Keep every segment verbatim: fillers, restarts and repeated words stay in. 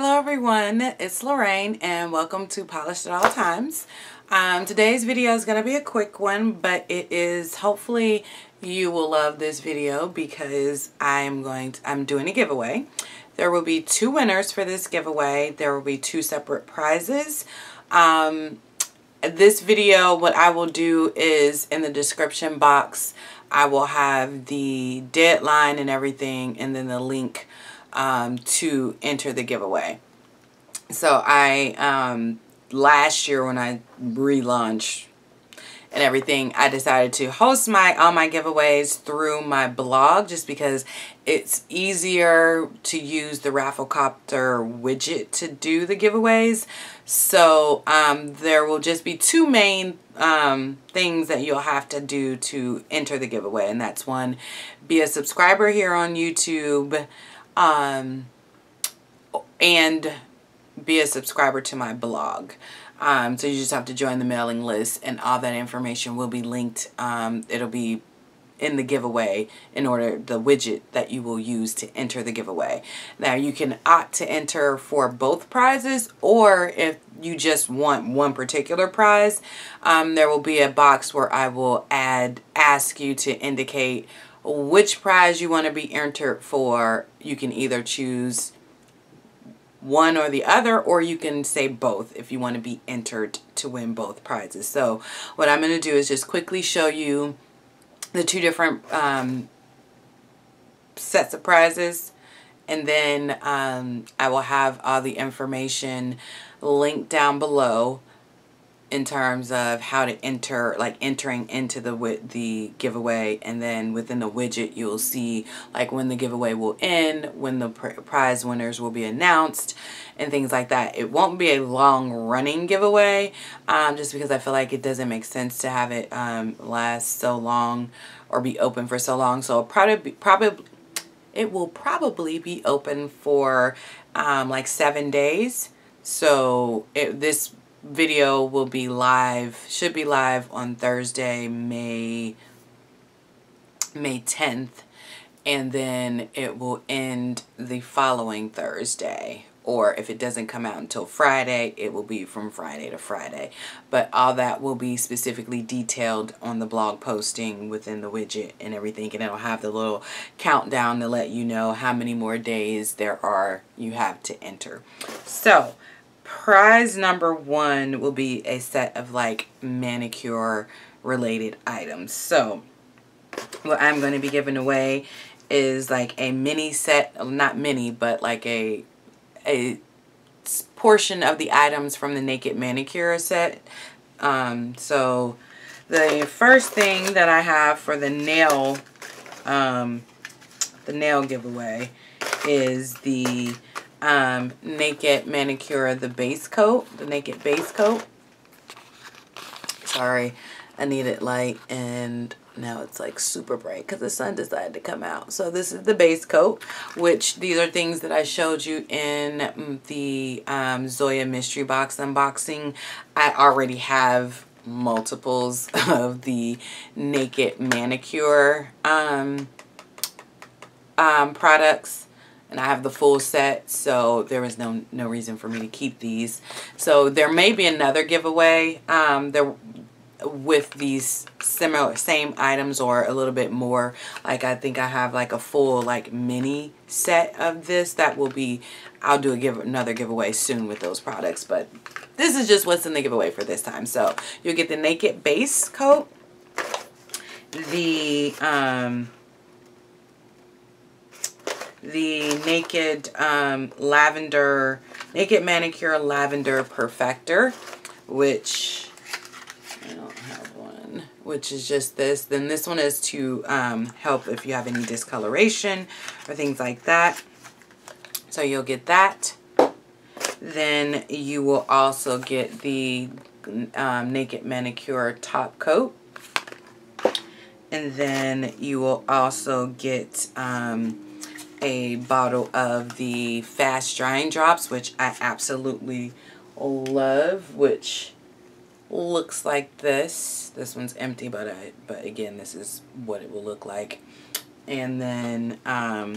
Hello everyone, it's Lorraine and welcome to Polished at All Times. Um, today's video is going to be a quick one, but it is, hopefully you will love this video because I'm going to, I'm doing a giveaway. There will be two winners for this giveaway. There will be two separate prizes. Um, this video, what I will do is in the description box, I will have the deadline and everything and then the link um to enter the giveaway. So I um last year when I relaunched and everything, I decided to host my all my giveaways through my blog just because it's easier to use the Rafflecopter widget to do the giveaways. So um there will just be two main um things that you'll have to do to enter the giveaway, and that's one, be a subscriber here on YouTube, Um, and be a subscriber to my blog. Um, so you just have to join the mailing list, and all that information will be linked. Um, it'll be in the giveaway in order, the widget that you will use to enter the giveaway. Now you can opt to enter for both prizes, or if you just want one particular prize, um, there will be a box where I will add, ask you to indicate which prize you want to be entered for. You can either choose one or the other, or you can say both if you want to be entered to win both prizes. So what I'm going to do is just quickly show you the two different um, sets of prizes, and then um, I will have all the information linked down below in terms of how to enter, like entering into the the giveaway, and then within the widget you'll see like when the giveaway will end, when the pr prize winners will be announced, and things like that. It won't be a long running giveaway, um, just because I feel like it doesn't make sense to have it um, last so long or be open for so long. So probably probably it will probably be open for um, like seven days. So it, this video will be live, should be live on Thursday, May May tenth, and then it will end the following Thursday, or if it doesn't come out until Friday, it will be from Friday to Friday. But all that will be specifically detailed on the blog posting within the widget and everything, and it'll have the little countdown to let you know how many more days there are you have to enter. So prize number one will be a set of like manicure related items. So what I'm going to be giving away is like a mini set, not mini, but like a a portion of the items from the Naked Manicure set. Um, so the first thing that I have for the nail, um, the nail giveaway is the um Naked Manicure, the base coat, the Naked base coat. Sorry, I needed light and now it's like super bright because the sun decided to come out. So this is the base coat, which these are things that I showed you in the um Zoya mystery box unboxing. I already have multiples of the Naked Manicure um um products, and I have the full set, so there was no no reason for me to keep these. So there may be another giveaway um, there with these similar same items, or a little bit more. Like I think I have like a full like mini set of this that will be, I'll do a give another giveaway soon with those products. But this is just what's in the giveaway for this time. So you'll get the Naked base coat, the um. the Naked um, Lavender, Naked Manicure Lavender Perfector, which I don't have one, which is just this. Then this one is to um, help if you have any discoloration or things like that. So you'll get that. Then you will also get the um, Naked Manicure Top Coat. And then you will also get um, a bottle of the fast drying drops, which I absolutely love, which looks like this. This one's empty, but I, but again, this is what it will look like. And then um,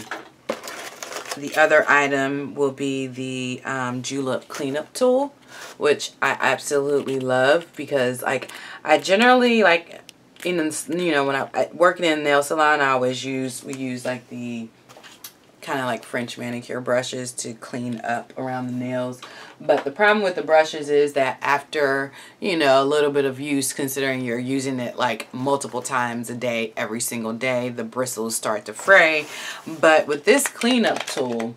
The other item will be the um, Julep cleanup tool, which I absolutely love because, like, I generally, like, in, you know, when I working in a nail salon, I always use, we use, like, the kind of like French manicure brushes to clean up around the nails. But the problem with the brushes is that after, you know, a little bit of use, considering you're using it like multiple times a day, every single day, the bristles start to fray. But with this cleanup tool,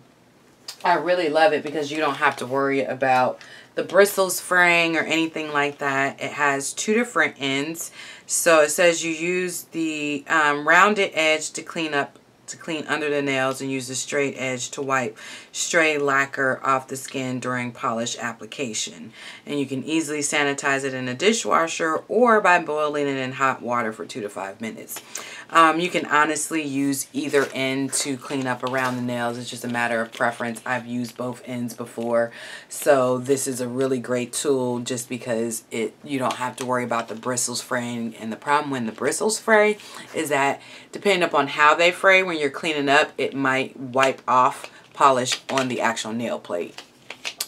I really love it because you don't have to worry about the bristles fraying or anything like that. It has two different ends. So it says you use the um, rounded edge to clean up to clean under the nails and use the straight edge to wipe stray lacquer off the skin during polish application. And you can easily sanitize it in a dishwasher or by boiling it in hot water for two to five minutes. Um, you can honestly use either end to clean up around the nails. It's just a matter of preference. I've used both ends before, so this is a really great tool just because it you don't have to worry about the bristles fraying. And the problem when the bristles fray is that, depending upon how they fray, when you're cleaning up, it might wipe off polish on the actual nail plate,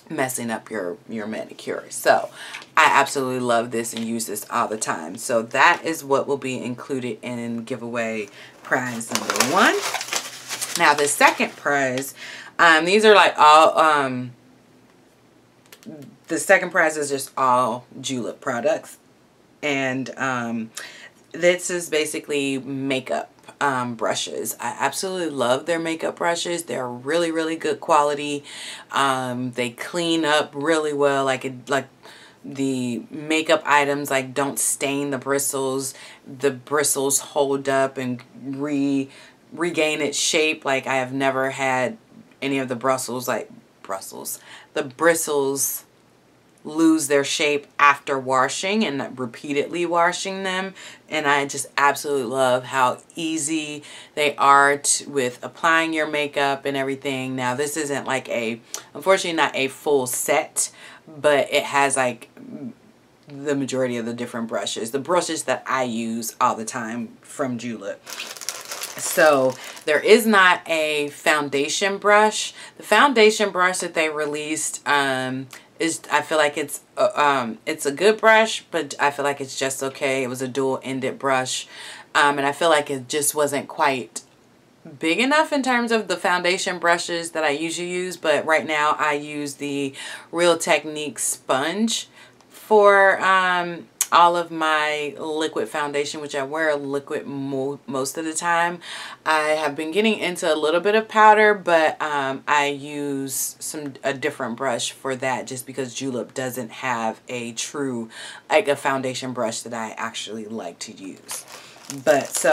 messing up your your manicure. So I absolutely love this and use this all the time. So that is what will be included in giveaway prize number one. Now the second prize, um these are like all um the second prize is just all Julep products, and um this is basically makeup um brushes. I absolutely love their makeup brushes. They're really, really good quality. Um they clean up really well. Like it like the makeup items like don't stain the bristles. The bristles hold up and re regain its shape. Like I have never had any of the bristles like bristles. The bristles lose their shape after washing and repeatedly washing them, and I just absolutely love how easy they are to, with applying your makeup and everything. Now this isn't like a, unfortunately not a full set, but it has like the majority of the different brushes, the brushes that I use all the time from Julep. So there is not a foundation brush. The foundation brush that they released um Is, I feel like it's uh, um it's a good brush, but I feel like it's just okay. It was a dual-ended brush, um, and I feel like it just wasn't quite big enough in terms of the foundation brushes that I usually use. But right now I use the Real Techniques sponge for um, all of my liquid foundation, which I wear liquid mo most of the time. I have been getting into a little bit of powder, but um, I use some a different brush for that just because Julep doesn't have a true, like a foundation brush that I actually like to use. But so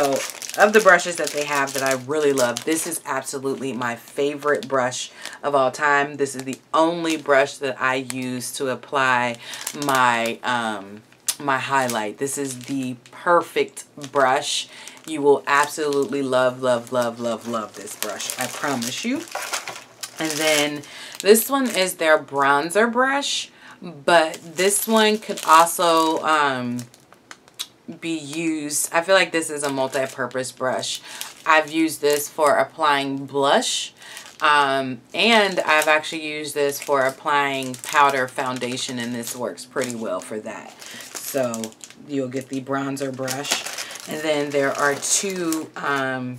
of the brushes that they have that I really love, this is absolutely my favorite brush of all time. This is the only brush that I use to apply my um, my highlight. This is the perfect brush. You will absolutely love, love, love, love, love this brush. I promise you. And then this one is their bronzer brush, but this one could also um, be used. I feel like this is a multi-purpose brush. I've used this for applying blush. Um, and I've actually used this for applying powder foundation, and this works pretty well for that. So you'll get the bronzer brush, and then there are two um,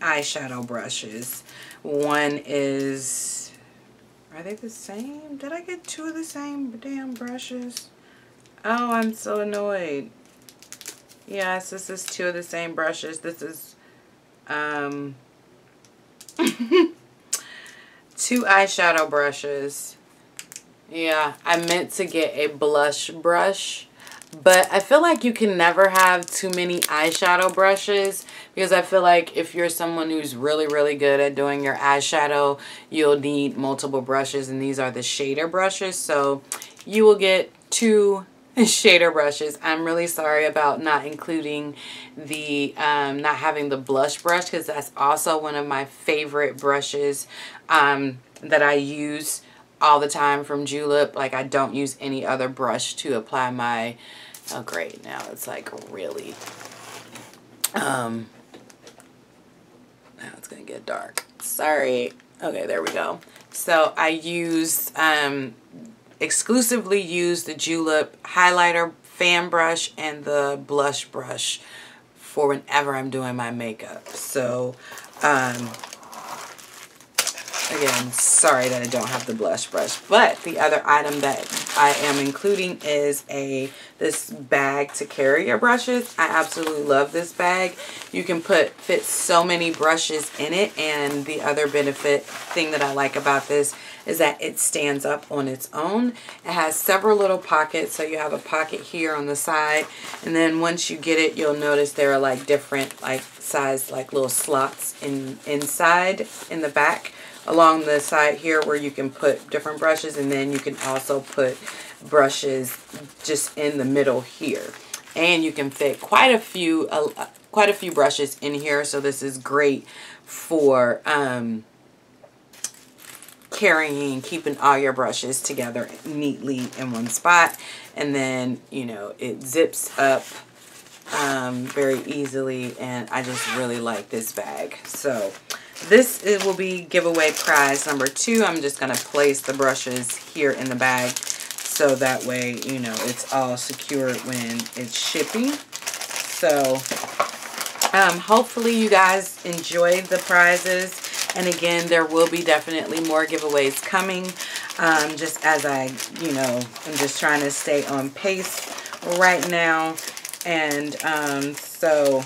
eyeshadow brushes. One is, are they the same? Did I get two of the same damn brushes? Oh, I'm so annoyed. Yes, this is two of the same brushes. This is um, two eyeshadow brushes. Yeah, I meant to get a blush brush, but I feel like you can never have too many eyeshadow brushes because I feel like if you're someone who's really, really good at doing your eyeshadow, you'll need multiple brushes, and these are the shader brushes. So you will get two shader brushes. I'm really sorry about not including the, um, not having the blush brush because that's also one of my favorite brushes um, that I use all the time from Julep. Like I don't use any other brush to apply my, oh great, now it's like really, um, now it's gonna get dark. Sorry. Okay, there we go. So I used, um, exclusively used the Julep highlighter fan brush and the blush brush for whenever I'm doing my makeup. So, um, again, sorry that I don't have the blush brush. But the other item that I am including is a this bag to carry your brushes. I absolutely love this bag. You can put fit so many brushes in it. And the other benefit thing that I like about this is that it stands up on its own. It has several little pockets. So you have a pocket here on the side. And then once you get it, you'll notice there are like different like size like little slots in inside in the back. Along the side here where you can put different brushes, and then you can also put brushes just in the middle here, and you can fit quite a few uh, quite a few brushes in here. So this is great for um, carrying and keeping all your brushes together neatly in one spot, and then you know it zips up um, very easily, and I just really like this bag. So this it will be giveaway prize number two. I'm just going to place the brushes here in the bag so that way, you know, it's all secured when it's shipping. So um, hopefully you guys enjoyed the prizes. And again, there will be definitely more giveaways coming. Um, just as I, you know, I'm just trying to stay on pace right now. And um, so...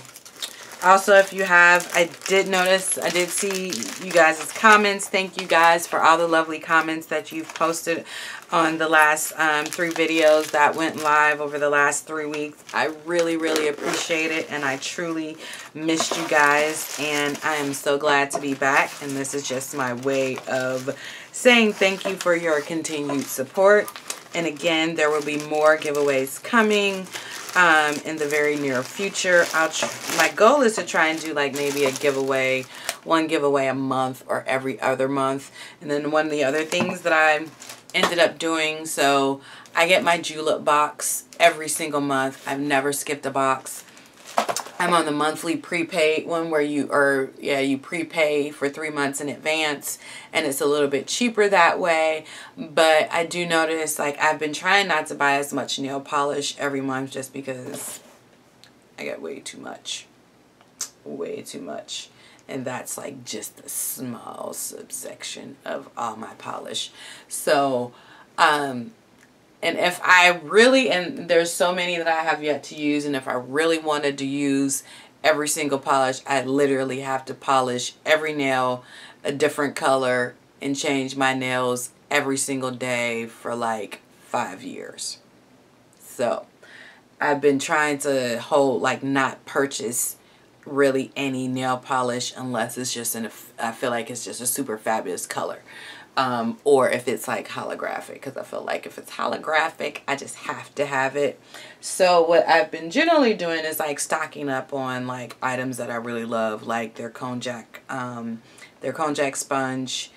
Also, if you have, I did notice, I did see you guys' comments. Thank you guys for all the lovely comments that you've posted on the last um, three videos that went live over the last three weeks. I really, really appreciate it, and I truly missed you guys, and I am so glad to be back, and this is just my way of saying thank you for your continued support. And again, there will be more giveaways coming. Um, in the very near future, I'll tr my goal is to try and do like maybe a giveaway, one giveaway a month or every other month. And then one of the other things that I ended up doing, so I get my Julep box every single month. I've never skipped a box. I'm on the monthly prepaid one where you are, yeah, you prepay for three months in advance, and it's a little bit cheaper that way. But I do notice, like, I've been trying not to buy as much nail polish every month just because I got way too much, way too much. And that's like just a small subsection of all my polish. So, um... and if I really, and there's so many that I have yet to use, and if I really wanted to use every single polish, I literally have to polish every nail a different color and change my nails every single day for like five years. So I've been trying to hold, like not purchase really any nail polish unless it's just an, I feel like it's just a super fabulous color. Um, or if it's like holographic, because I feel like if it's holographic, I just have to have it. So what I've been generally doing is like stocking up on like items that I really love, like their konjac, um, their konjac sponge,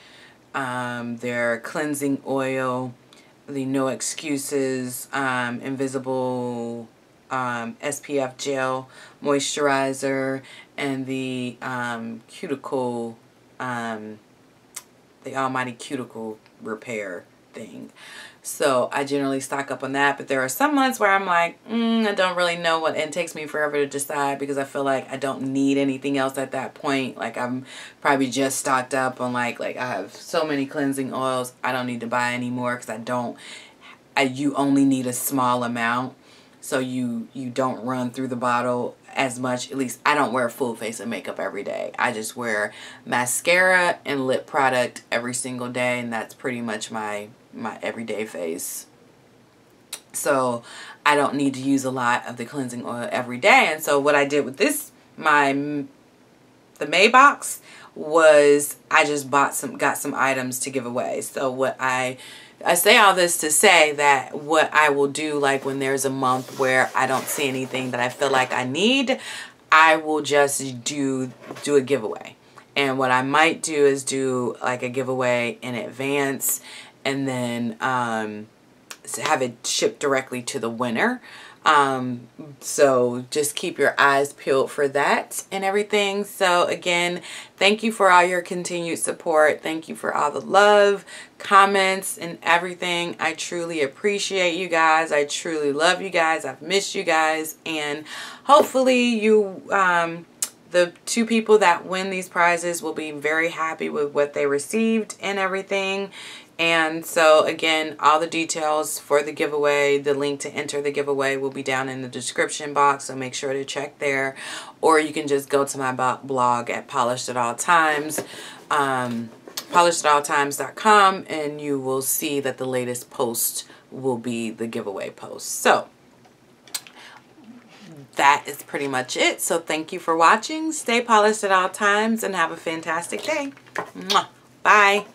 um, their cleansing oil, the No Excuses, um, invisible um, S P F gel moisturizer, and the um, cuticle um, the almighty cuticle repair thing. So I generally stock up on that, but there are some months where I'm like, mm, I don't really know what, and it takes me forever to decide because I feel like I don't need anything else at that point. Like I'm probably just stocked up on like, like I have so many cleansing oils, I don't need to buy anymore because I don't, I, you only need a small amount. So you, you don't run through the bottle as much. At least I don't wear a full face of makeup every day. I just wear mascara and lip product every single day. And that's pretty much my, my everyday face. So I don't need to use a lot of the cleansing oil every day. And so what I did with this, my, the May box was I just bought some, got some items to give away. So what I I say all this to say that what I will do, like when there's a month where I don't see anything that I feel like I need, I will just do do a giveaway. And what I might do is do like a giveaway in advance and then um, have it shipped directly to the winner. Um, so just keep your eyes peeled for that and everything. So again, thank you for all your continued support. Thank you for all the love, comments, and everything. I truly appreciate you guys. I truly love you guys. I've missed you guys. And hopefully you, um, the two people that win these prizes will be very happy with what they received and everything. And so again, all the details for the giveaway, the link to enter the giveaway will be down in the description box, so make sure to check there. Or you can just go to my blog at Polished at All Times, um, polished at all times dot com, and you will see that the latest post will be the giveaway post. So that is pretty much it. So thank you for watching. Stay polished at all times and have a fantastic day. Mwah. Bye.